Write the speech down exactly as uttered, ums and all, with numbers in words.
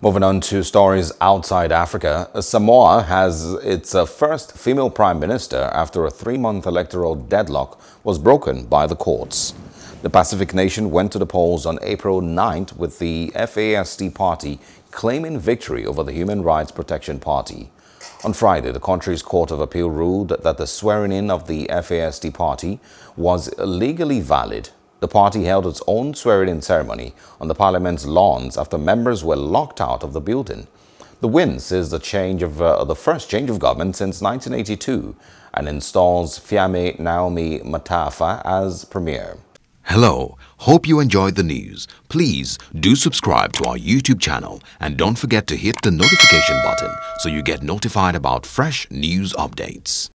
Moving on to stories outside Africa, Samoa has its first female prime minister after a three-month electoral deadlock was broken by the courts. The Pacific nation went to the polls on April ninth with the FAST party claiming victory over the Human Rights Protection Party. On Friday, the country's Court of Appeal ruled that the swearing-in of the FAST party was legally valid. The party held its own swearing-in ceremony on the parliament's lawns after members were locked out of the building. The win is the change of uh, the first change of government since nineteen eighty-two and installs Fiame Naomi Mataafa as premier. Hello, hope you enjoyed the news. Please do subscribe to our YouTube channel and don't forget to hit the notification button so you get notified about fresh news updates.